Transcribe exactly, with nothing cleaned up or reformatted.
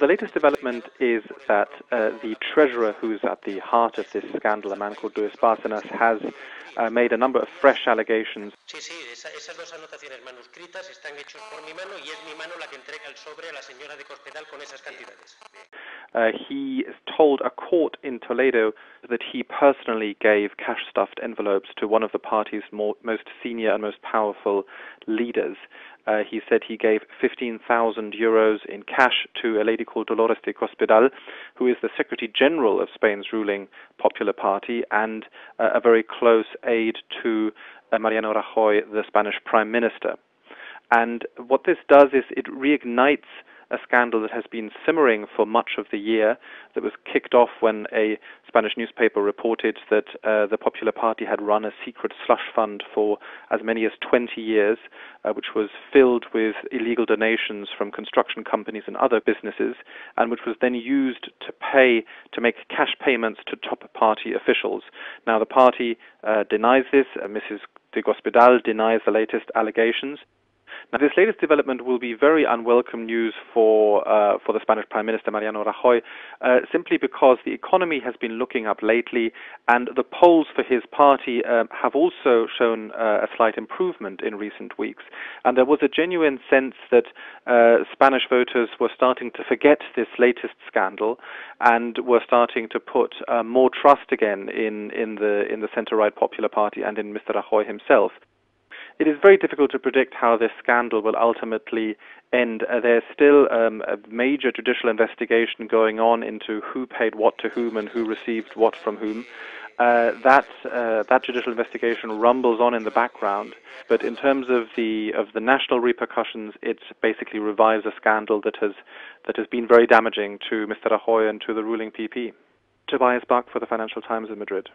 The latest development is that uh, the treasurer who's at the heart of this scandal, a man called Luis Bárcenas, has uh, made a number of fresh allegations. Uh, he told a court in Toledo that he personally gave cash-stuffed envelopes to one of the party's more, most senior and most powerful leaders. Uh, he said he gave fifteen thousand euros in cash to a lady called Dolores de Cospedal, who is the Secretary General of Spain's ruling Popular Party and uh, a very close aide to uh, Mariano Rajoy, the Spanish Prime Minister. And what this does is it reignites a scandal that has been simmering for much of the year, that was kicked off when a Spanish newspaper reported that uh, the Popular Party had run a secret slush fund for as many as twenty years, uh, which was filled with illegal donations from construction companies and other businesses, and which was then used to pay, to make cash payments to top party officials. Now, the party uh, denies this. Uh, Missus de Cospedal denies the latest allegations. Now, this latest development will be very unwelcome news for uh, for the Spanish Prime Minister, Mariano Rajoy, uh, simply because the economy has been looking up lately, and the polls for his party uh, have also shown uh, a slight improvement in recent weeks. And there was a genuine sense that uh, Spanish voters were starting to forget this latest scandal and were starting to put uh, more trust again in, in the, in the centre-right Popular Party and in Mister Rajoy himself. It is very difficult to predict how this scandal will ultimately end. Uh, there's still um, a major judicial investigation going on into who paid what to whom and who received what from whom. Uh, that uh, that judicial investigation rumbles on in the background, but in terms of the of the national repercussions, it basically revives a scandal that has that has been very damaging to Mister Rajoy and to the ruling P P. Tobias Bach for the Financial Times in Madrid.